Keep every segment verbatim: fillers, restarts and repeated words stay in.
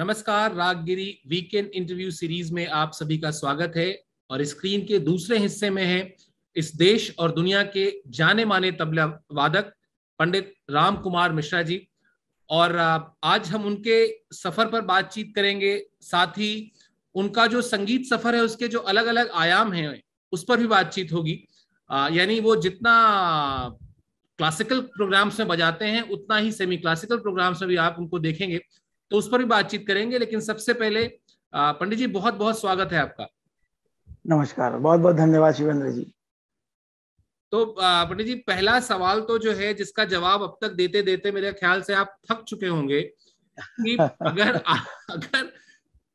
नमस्कार। राग गिरी weekend interview series में आप सभी का स्वागत है और स्क्रीन के दूसरे हिस्से में है इस देश और दुनिया के जाने माने तबला वादक पंडित राम कुमार मिश्रा जी। और आज हम उनके सफर पर बातचीत करेंगे, साथ ही उनका जो संगीत सफर है उसके जो अलग अलग आयाम हैं उस पर भी बातचीत होगी। यानी वो जितना क्लासिकल प्रोग्राम्स में बजाते हैं उतना ही सेमी क्लासिकल प्रोग्राम्स में भी आप उनको देखेंगे, तो उस पर भी बातचीत करेंगे। लेकिन सबसे पहले पंडित जी बहुत बहुत स्वागत है आपका। नमस्कार, बहुत बहुत धन्यवाद शिवेंद्र जी। तो पंडित जी पहला सवाल तो जो है जिसका जवाब अब तक देते देते मेरे ख्याल से आप थक चुके होंगे कि अगर अगर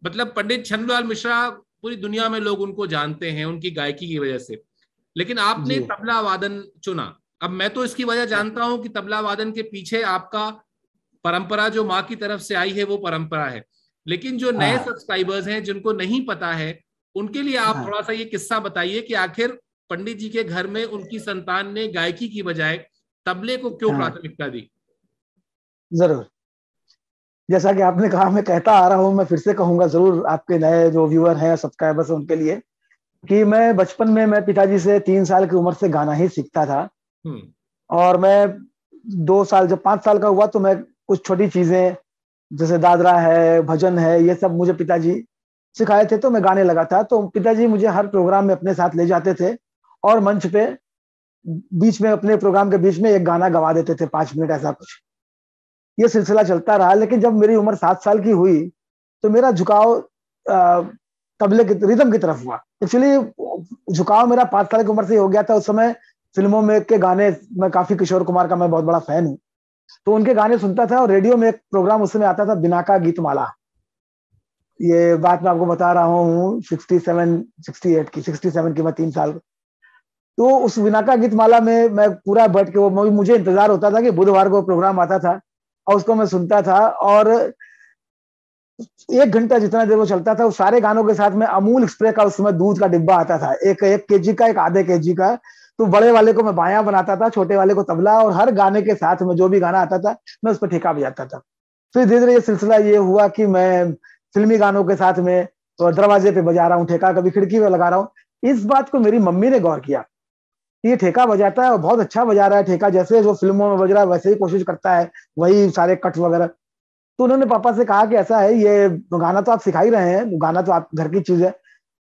मतलब पंडित छंदलाल मिश्रा पूरी दुनिया में लोग उनको जानते हैं उनकी गायकी की वजह से, लेकिन आपने तबला वादन चुना। अब मैं तो इसकी वजह जानता हूँ कि तबला वादन के पीछे आपका परंपरा जो माँ की तरफ से आई है वो परंपरा है, लेकिन जो नए सब्सक्राइबर्स हैं जिनको नहीं पता है उनके लिए आप थोड़ा सा ये किस्सा बताइए कि आखिर पंडित जी के घर में उनकी संतान ने गायकी की बजाय तबले को क्यों प्राथमिकता दी। जरूर, जैसा कि आपने कहा मैं कहता आ रहा हूँ, मैं फिर से कहूंगा जरूर आपके नए जो व्यूअर हैं सब्सक्राइबर्स हैं उनके लिए कि मैं बचपन में मैं पिताजी से तीन साल की उम्र से गाना ही सीखता था और मैं दो साल जब पांच साल का हुआ तो मैं कुछ छोटी चीजें जैसे दादरा है, भजन है, ये सब मुझे पिताजी सिखाए थे तो मैं गाने लगा था। तो पिताजी मुझे हर प्रोग्राम में अपने साथ ले जाते थे और मंच पे बीच में अपने प्रोग्राम के बीच में एक गाना गवा देते थे, पांच मिनट ऐसा कुछ। ये सिलसिला चलता रहा, लेकिन जब मेरी उम्र सात साल की हुई तो मेरा झुकाव तबले की रिदम की तरफ हुआ। एक्चुअली झुकाव मेरा पांच साल की उम्र से हो गया था। उस समय फिल्मों में के गाने, मैं काफी किशोर कुमार का मैं बहुत बड़ा फैन हूँ तो उनके गाने सुनता था और रेडियो में एक प्रोग्राम उस समय आता था बिना का गीतमाला। ये बात मैं आपको बता रहा हूँ सड़सठ, अड़सठ की, सड़सठ की मैं तीन साल। तो उस बिना का गीतमाला में मैं पूरा बैठ के वो मुझे इंतजार होता था कि बुधवार को प्रोग्राम आता था और उसको मैं सुनता था और एक घंटा जितना देर वो चलता था उस सारे गानों के साथ में अमूल स्प्रे का उस समय दूध का डिब्बा आता था, एक एक के जी का, एक आधे के जी का। तो बड़े वाले को मैं बायां बनाता था, छोटे वाले को तबला, और हर गाने के साथ में जो भी गाना आता था मैं उस पर ठेका बजाता था। फिर धीरे धीरे ये सिलसिला ये हुआ कि मैं फिल्मी गानों के साथ में तो दरवाजे पे बजा रहा हूँ ठेका, कभी खिड़की पे लगा रहा हूँ। इस बात को मेरी मम्मी ने गौर किया, ये ठेका बजाता है और बहुत अच्छा बजा रहा है ठेका, जैसे जो फिल्मों में बज रहा है वैसे ही कोशिश करता है, वही सारे कट वगैरह। तो उन्होंने पापा से कहा कि ऐसा है, ये गाना तो आप सिखा ही रहे हैं, गाना तो आप घर की चीज है,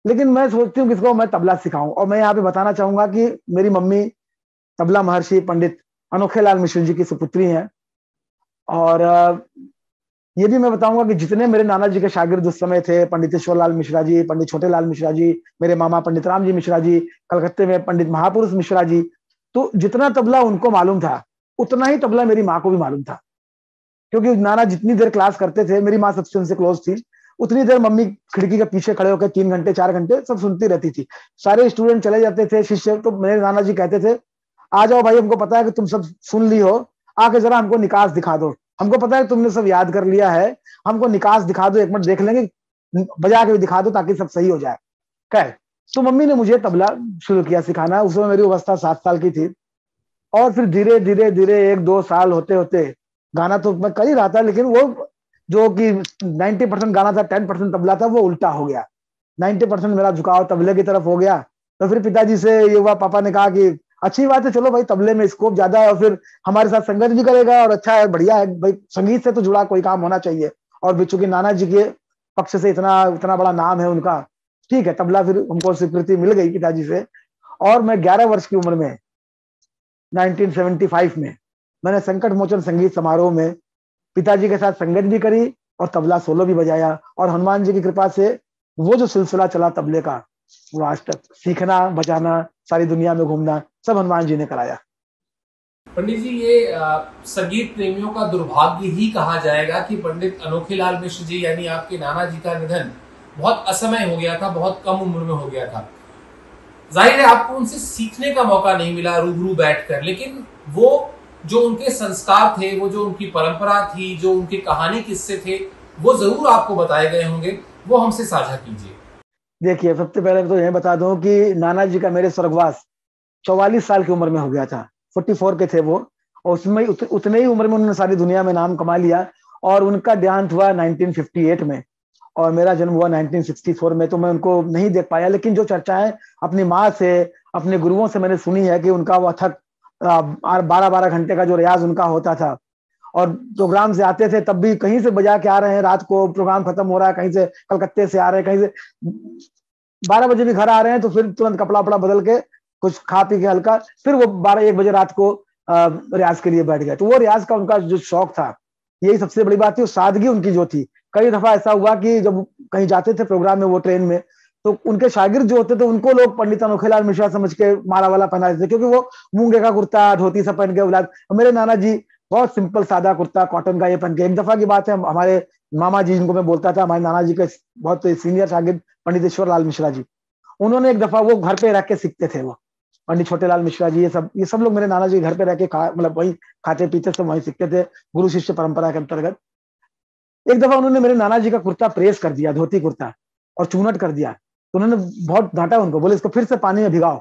लेकिन मैं सोचती हूँ किसको मैं तबला सिखाऊं। और मैं यहाँ पे बताना चाहूंगा कि मेरी मम्मी तबला महर्षि पंडित अनोखेलाल मिश्रा जी की सुपुत्री हैं। और ये भी मैं बताऊंगा कि जितने मेरे नाना जी के शागिर्द उस समय थे, पंडित ईश्वर लाल मिश्रा जी, पंडित छोटेलाल मिश्रा जी, मेरे मामा पंडित राम जी मिश्रा जी, कलकत्ते में पंडित महापुरुष मिश्रा जी, तो जितना तबला उनको मालूम था उतना ही तबला मेरी माँ को भी मालूम था, क्योंकि नाना जितनी देर क्लास करते थे, मेरी माँ सबसे उनसे क्लोज थी, उतनी देर मम्मी खिड़की के पीछे खड़े होकर तीन घंटे चार घंटे सब सुनती रहती थी। सारे स्टूडेंट चले जाते थे, शिष्य, तो मेरे नाना जी कहते थे आ जाओ भाई, हमको पता है कि तुम सब सुन ली हो, आके जरा हमको निकास दिखा दो, हमको पता है तुमने सब याद कर लिया है, हमको निकास दिखा दो, एक मिनट देख लेंगे, बजा के भी दिखा दो ताकि सब सही हो जाए। कह तो मम्मी ने मुझे तबला शुरू किया सिखाना। उस समय मेरी अवस्था सात साल की थी और फिर धीरे धीरे धीरे एक दो साल होते होते गाना तो मैं कर ही रहा था, लेकिन वो जो कि नब्बे परसेंट गाना था, दस परसेंट तबला था, वो उल्टा हो गया। नब्बे परसेंट मेरा झुकाव तबले की तरफ हो गया। तो फिर पिताजी से ये हुआ, पापा ने कहा कि अच्छी बात है, चलो भाई तबले में स्कोप ज्यादा है और फिर हमारे साथ संगत भी करेगा और अच्छा है, बढ़िया है भाई, संगीत से तो जुड़ा कोई काम होना चाहिए। और भी चूंकि नाना जी के पक्ष से इतना इतना बड़ा नाम है उनका, ठीक है तबला फिर हमको स्वीकृति मिल गई पिताजी से। और मैं ग्यारह वर्ष की उम्र में नाइनटीन सेवेंटी फाइव में मैंने संकट मोचन संगीत समारोह में पिताजी के साथ संगत भी करी और तबला सोलो भी बजाया। और हनुमान जी की कृपा से वो जो सिलसिला चला तबले का, वो आज तक सीखना, बजाना, सारी दुनिया में घूमना, सब हनुमान जी ने कराया। पंडित जी ये संगीत प्रेमियों का दुर्भाग्य ही कहा जाएगा कि पंडित अनोखेलाल मिश्र जी यानी आपके नाना जी का निधन बहुत असमय हो गया था, बहुत कम उम्र में हो गया था। जाहिर है आपको उनसे सीखने का मौका नहीं मिला रूबरू बैठ कर, लेकिन वो जो उनके संस्कार थे, वो जो उनकी परंपरा थी, जो उनके कहानी किस्से थे, वो जरूर आपको बताए गए होंगे, वो हमसे साझा कीजिए। देखिए सबसे पहले तो यह बता दूं कि नाना जी का मेरे स्वर्गवास चौवालीस साल की उम्र में हो गया था, चौवालीस के थे वो, और उसमें उतने ही उम्र में उन्होंने सारी दुनिया में नाम कमा लिया। और उनका देहांत हुआ नाइनटीन फिफ्टी एट में और मेरा जन्म हुआ नाइनटीन सिक्सटी फोर में। तो मैं उनको नहीं देख पाया, लेकिन जो चर्चाएं अपनी माँ से, अपने गुरुओं से मैंने सुनी है कि उनका वह थक बारह बारह घंटे का जो रियाज उनका होता था और प्रोग्राम से आते थे तब भी कहीं से बजा के आ रहे हैं, रात को प्रोग्राम खत्म हो रहा है, कहीं से कलकत्ते से आ रहे हैं, कहीं से बारह बजे भी घर आ रहे हैं तो फिर तुरंत कपड़ा वपड़ा बदल के कुछ खा पी के हल्का फिर वो बारह एक बजे रात को रियाज के लिए बैठ गए। तो वो रियाज का उनका जो शौक था, यही सबसे बड़ी बात थी, सादगी उनकी जो थी। कई दफा ऐसा हुआ कि जब कहीं जाते थे प्रोग्राम में, वो ट्रेन में, तो उनके शागिर्द जो होते थे उनको लोग पंडित अनोखेलाल मिश्रा समझ के माला वाला पहना देते थे, क्योंकि वो मूंगे का कुर्ता धोती सब पहन के औलाद। मेरे नाना जी बहुत सिंपल सादा कुर्ता कॉटन का ये पहन के। एक दफा की बात है, हमारे मामा जी जिनको मैं बोलता था, हमारे नाना जी के बहुत सीनियर शागिर्द पंडित ईश्वर लाल मिश्रा जी, उन्होंने एक दफा वो घर पे रह के सीखते थे। वो पंडित छोटेलाल मिश्रा जी ये सब ये सब लोग मेरे नाना जी घर पे रह के खा मतलब वही खाते पीते सब वहीं सीखते थे गुरु शिष्य परंपरा के अंतर्गत। एक दफा उन्होंने मेरे नाना जी का कुर्ता प्रेस कर दिया, धोती कुर्ता, और चूनट कर दिया। तो उन्होंने बहुत डांटा उनको, बोले इसको फिर से पानी में भिगाओ,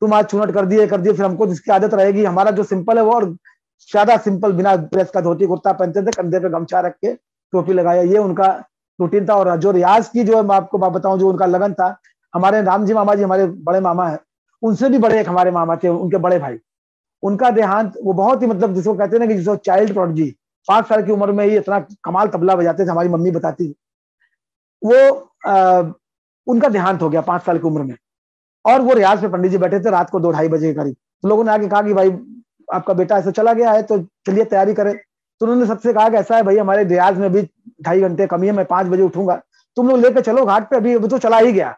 तुम आज चूनट कर दिए कर दिए फिर हमको जिसकी आदत रहेगी। हमारा जो सिंपल है वो, और सादा सिंपल बिना प्रेस का धोती कुर्ता पहनते थे, कंधे पे गमछा रख के टोपी लगाया, ये उनका रूटीन था। और जो रियाज की जो मैं आपको बताऊं जो उनका लगन था, हमारे रामजी मामा जी हमारे बड़े मामा है, उनसे भी बड़े एक हमारे मामा थे, उनके बड़े भाई, उनका देहांत वो बहुत ही मतलब जिसको कहते हैं ना कि जिसको चाइल्ड प्रोडजी, पांच साल की उम्र में ही इतना कमाल तबला बजाते थे, हमारी मम्मी बताती वो आ, उनका देहांत हो गया पांच साल की उम्र में। और वो रियाज पे पंडित जी बैठे थे रात को दो ढाई बजे के करीब। तो लोगों ने आके कहा कि भाई आपका बेटा ऐसा चला गया है तो चलिए तैयारी करें। तो उन्होंने सबसे कहा कि ऐसा है भाई हमारे रियाज में भी ढाई घंटे कमी है, मैं पांच बजे उठूंगा, तुम लोग लेकर चलो घाट पे। अभी तो चला ही गया,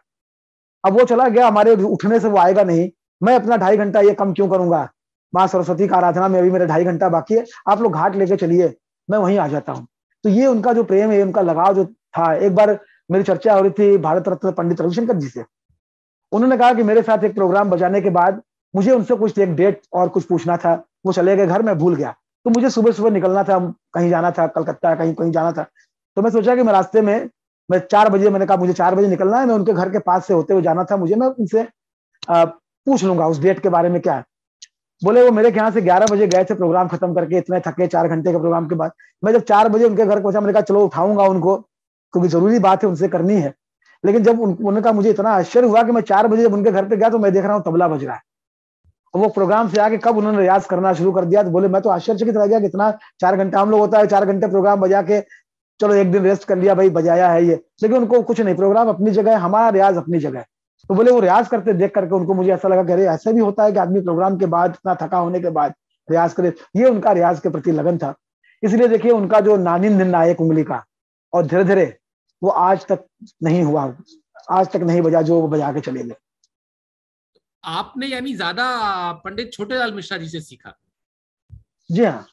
अब वो चला गया, हमारे उठने से वो आएगा नहीं, मैं अपना ढाई घंटा ये कम क्यों करूंगा, माँ सरस्वती का आराधना में अभी मेरा ढाई घंटा बाकी है, आप लोग घाट लेके चलिए, मैं वहीं आ जाता हूँ। तो ये उनका जो प्रेम है, उनका लगाव जो था। एक बार मेरी चर्चा हो रही थी भारत रत्न पंडित रविशंकर जी से, उन्होंने कहा कि मेरे साथ एक प्रोग्राम बजाने के बाद मुझे उनसे कुछ एक डेट और कुछ पूछना था, वो चले गए घर, मैं भूल गया। तो मुझे सुबह सुबह निकलना था, कहीं जाना था, कलकत्ता कहीं कहीं जाना था। तो मैं सोचा कि मैं रास्ते में मैं चार बजे मैंने कहा मुझे चार बजे निकलना है, मैं उनके घर के पास से होते हुए जाना था मुझे, मैं उनसे पूछ लूंगा उस डेट के बारे में क्या है। बोले वो मेरे यहाँ से ग्यारह बजे गए थे प्रोग्राम खत्म करके, इतने थके चार घंटे के प्रोग्राम के बाद। मैं जब चार बजे उनके घर पहुंचा, मैंने कहा चलो उठाऊंगा उनको क्योंकि जरूरी बात है, उनसे करनी है। लेकिन जब उन्होंने कहा, मुझे इतना आश्चर्य हुआ कि मैं चार बजे जब उनके घर पे गया तो मैं देख रहा हूँ तबला बज रहा है। वो प्रोग्राम से आके कब उन्होंने रियाज करना शुरू कर दिया। तो बोले मैं तो आश्चर्यचकित रह गया कि इतना चार घंटा हम लोग होता है चार घंटे प्रोग्राम बजा के चलो एक दिन रेस्ट कर लिया भाई बजाया है ये, लेकिन उनको कुछ नहीं, प्रोग्राम अपनी जगह, हमारा रियाज अपनी जगह। तो बोले वो रियाज करते देख करके उनको मुझे ऐसा लगा कि अरे ऐसा भी होता है कि आदमी प्रोग्राम के बाद इतना थका होने के बाद रियाज करे। ये उनका रियाज के प्रति लगन था। इसलिए देखिए उनका जो नानिन दिन ना एक उंगली का, और धीरे धीरे वो आज तक नहीं हुआ, आज तक नहीं बजा जो वो बजा के चले गए। आपने यानी ज्यादा पंडित छोटेलाल मिश्रा जी से सीखा? जी हाँ,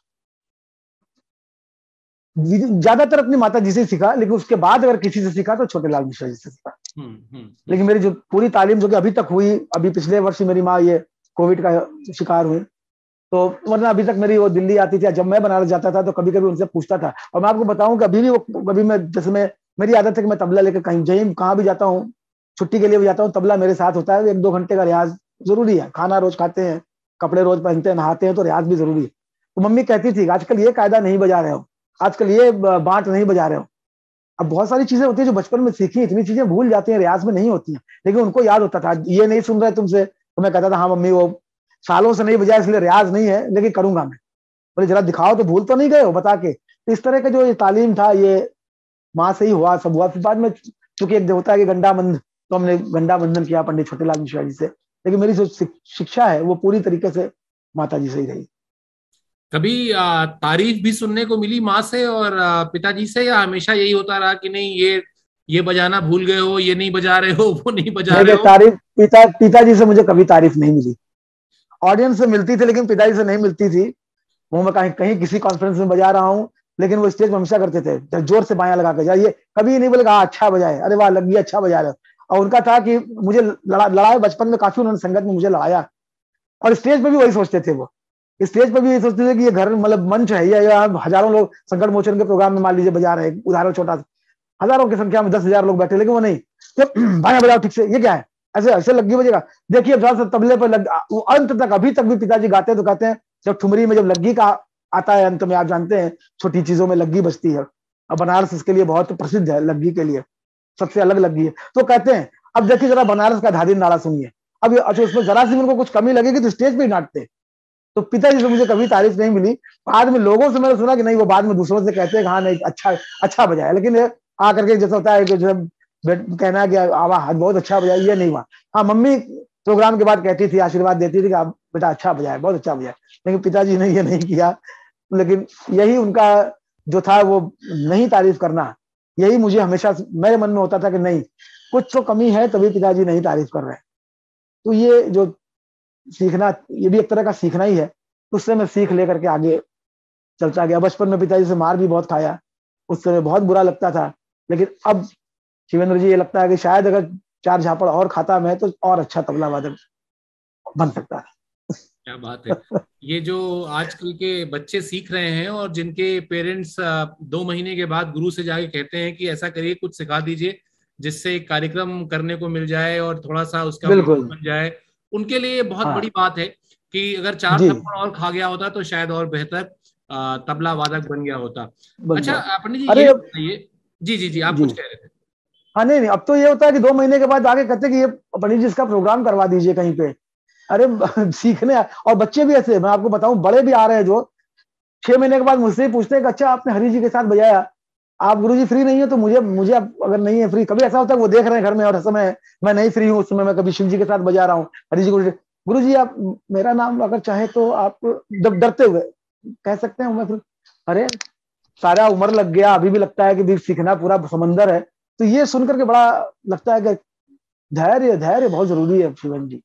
ज्यादातर अपनी माता जी से सीखा, लेकिन उसके बाद अगर किसी से सीखा तो छोटेलाल मिश्रा जी से सीखा। हुँ, हुँ, लेकिन मेरी जो पूरी तालीम जो कि अभी तक हुई, अभी पिछले वर्ष मेरी माँ ये कोविड का शिकार हुई, तो वरना अभी तक मेरी वो दिल्ली आती थी, जब मैं बनारस जाता था तो कभी कभी उनसे पूछता था। और मैं आपको बताऊं कि अभी भी वो कभी मैं जैसे मैं मेरी आदत है कि मैं तबला लेकर कहीं जहीं कहाँ भी जाता हूँ, छुट्टी के लिए भी जाता हूँ, तबला मेरे साथ होता है। एक दो घंटे का रियाज जरूरी है, खाना रोज खाते हैं, कपड़े रोज पहनते हैं, नहाते हैं, तो रियाज भी जरूरी है। तो मम्मी कहती थी आजकल ये कायदा नहीं बजा रहे हो, आजकल ये बांट नहीं बजा रहे हो। अब बहुत सारी चीजें होती है जो बचपन में सीखी, इतनी चीजें भूल जाती हैं, रियाज में नहीं होती हैं, लेकिन उनको याद होता था। ये नहीं सुन रहे तुमसे, तो मैं कहता था हाँ मम्मी वो सालों से नहीं बजा इसलिए रियाज नहीं है, लेकिन करूंगा मैं। बोले जरा दिखाओ तो भूल तो नहीं गए हो बता के। तो इस तरह का जो ये तालीम था ये माँ से ही हुआ, सब हुआ। फिर बाद में चूंकि एक होता है कि गंडाबंधन, तो हमने गंडाबंधन किया पंडित छोटेलाल मिश्रा जी से, लेकिन मेरी जो शिक्षा है वो पूरी तरीके से माता जी से ही रही। कभी तारीफ भी सुनने को मिली माँ से और पिताजी से, या हमेशा यही होता रहा कि नहीं ये ये बजाना भूल गए हो, ये नहीं बजा रहे हो, वो नहीं बजा रहे हो? तारीफ पिता पिताजी से मुझे कभी तारीफ नहीं मिली, ऑडियंस से मिलती थी लेकिन पिताजी से नहीं मिलती थी। वो मैं कहीं कहीं किसी कॉन्फ्रेंस में बजा रहा हूँ, लेकिन वो स्टेज पर हमेशा करते थे जोर से बाया लगा के जाइए, कभी नहीं बोले अच्छा बजाए, अरे वाह लग गया अच्छा बजा रहे हो। और उनका था कि मुझे लड़ाया बचपन में काफी, उन्होंने संगत में मुझे लड़ाया, और स्टेज पर भी वही सोचते थे। वो स्टेज पर भी ये सोचते थे कि ये घर मतलब मंच है, ये हजारों लोग संकट मोचन के प्रोग्राम में मान लीजिए बजा रहे हैं, उदाहरण छोटा सा, हजारों की संख्या में दस हजार लोग बैठे, लेकिन वो नहीं तो भाई बजाओ ठीक से, ये क्या है ऐसे ऐसे लग गई बजेगा। देखिए अब तबले पर लग, वो अंत तक अभी तक भी पिताजी गाते हैं तो कहते हैं जब ठुमरी में जब लग्गी का आता है अंत में। आप जानते हैं छोटी चीजों में लग्गी बजती है, और बनारस इसके लिए बहुत प्रसिद्ध है, लग्गी के लिए सबसे अलग लग्गी है। तो कहते हैं अब देखिए जरा बनारस का धादिन नारा सुनिए। अब अच्छा उसमें जरा सी उनको कुछ कमी लगेगी तो स्टेज पे नाटते। तो पिताजी से मुझे कभी तारीफ नहीं मिली, बाद में लोगों से मैंने सुना कि नहीं वो बाद में दूसरों से कहते हैं हाँ नहीं अच्छा अच्छा बजाया, लेकिन आ करके जैसा होता है कि जब कहना कि आवाज बहुत अच्छा बजाया, ये नहीं हुआ। हाँ मम्मी प्रोग्राम के बाद कहती थी, आशीर्वाद देती थी कि आप बेटा अच्छा बजाया, बहुत अच्छा बजाया, लेकिन पिताजी ने ये नहीं किया। लेकिन यही उनका जो था वो नहीं तारीफ करना, यही मुझे हमेशा मेरे मन में होता था कि नहीं कुछ तो कमी है तभी पिताजी नहीं तारीफ कर रहे। तो ये जो सीखना, ये भी एक तरह का सीखना ही है, उससे मैं सीख लेकर के आगे चलता गया। बचपन में पिताजी से मार भी बहुत खाया, उस समय बहुत बुरा लगता था, लेकिन अब शिवेंद्र जी ये लगता है कि शायद अगर चार झापड़ और खाता मैं तो और अच्छा तबला वादक बन सकता है। क्या बात है। ये जो आजकल के बच्चे सीख रहे हैं और जिनके पेरेंट्स दो महीने के बाद गुरु से जाके कहते हैं कि ऐसा करिए कुछ सिखा दीजिए जिससे कार्यक्रम करने को मिल जाए और थोड़ा सा उसका बन जाए, उनके लिए बहुत हाँ। बड़ी बात है कि अगर चार थप्पड़ और खा गया होता तो शायद और बेहतर तबला वादक बन गया होता। अच्छा पंडित जी ये बताइए। जी जी जी आप कुछ कह रहे थे। हाँ नहीं नहीं अब तो ये होता है कि दो महीने के बाद आगे कहते कि ये पंडित जी इसका प्रोग्राम करवा दीजिए कहीं पे। अरे सीखने, और बच्चे भी ऐसे, मैं आपको बताऊं बड़े भी आ रहे हैं जो छह महीने के बाद मुझसे ही पूछते हैं कि अच्छा आपने हरि जी के साथ बजाया, आप गुरुजी फ्री नहीं हो तो मुझे मुझे अगर नहीं है फ्री, कभी ऐसा होता है वो देख रहे हैं घर में और समय मैं नहीं फ्री हूँ, उस समय मैं कभी शिव जी के साथ बजा रहा हूँ हरि जी, गुरु गुरु जी आप मेरा नाम अगर चाहे तो आप जब डरते हुए कह सकते हैं मैं फिर। अरे सारा उम्र लग गया, अभी भी लगता है कि सीखना पूरा समंदर है। तो ये सुनकर के बड़ा लगता है कि धैर्य धैर्य बहुत जरूरी है। शिवन जी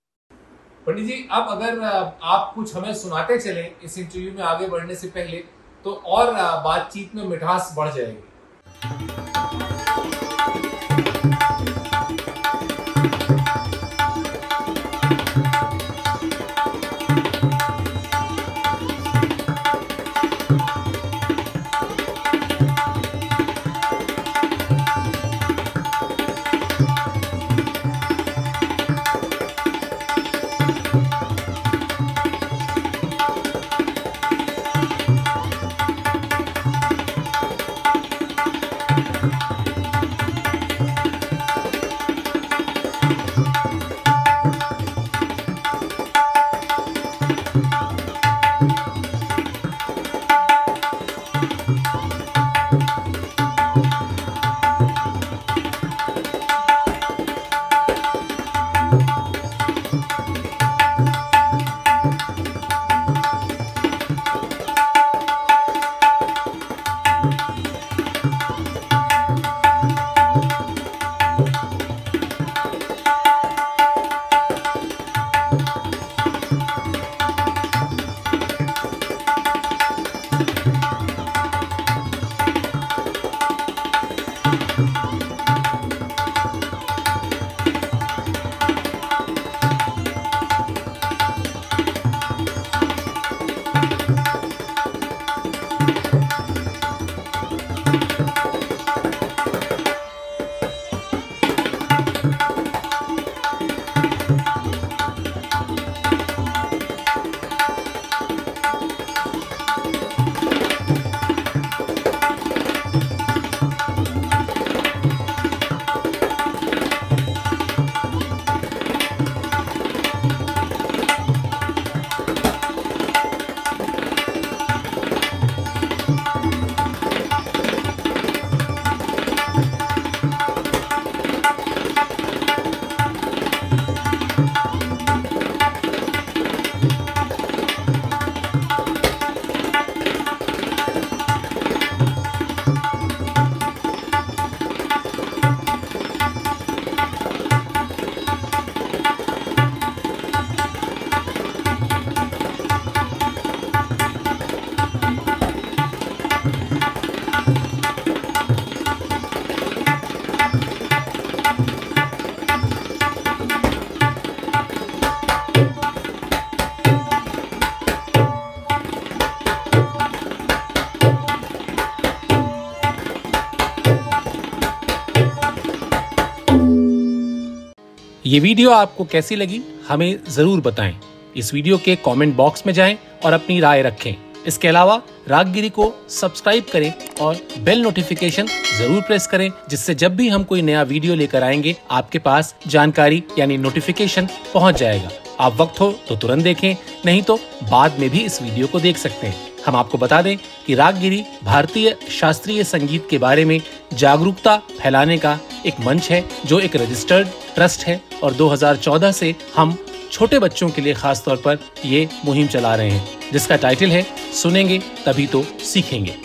पंडित जी आप अगर आप कुछ हमें सुनाते चले इस इंटरव्यू में आगे बढ़ने से पहले तो और बातचीत में मिठास बढ़ ये वीडियो आपको कैसी लगी हमें जरूर बताएं। इस वीडियो के कमेंट बॉक्स में जाएं और अपनी राय रखें। इसके अलावा राग गिरी को सब्सक्राइब करें और बेल नोटिफिकेशन जरूर प्रेस करें, जिससे जब भी हम कोई नया वीडियो लेकर आएंगे आपके पास जानकारी यानी नोटिफिकेशन पहुंच जाएगा। आप वक्त हो तो तुरंत देखें, नहीं तो बाद में भी इस वीडियो को देख सकते हैं। हम आपको बता दें कि राग गिरी भारतीय शास्त्रीय संगीत के बारे में जागरूकता फैलाने का एक मंच है, जो एक रजिस्टर्ड ट्रस्ट है और दो हज़ार चौदह से हम छोटे बच्चों के लिए खास तौर पर ये मुहिम चला रहे हैं, जिसका टाइटल है सुनेंगे तभी तो सीखेंगे।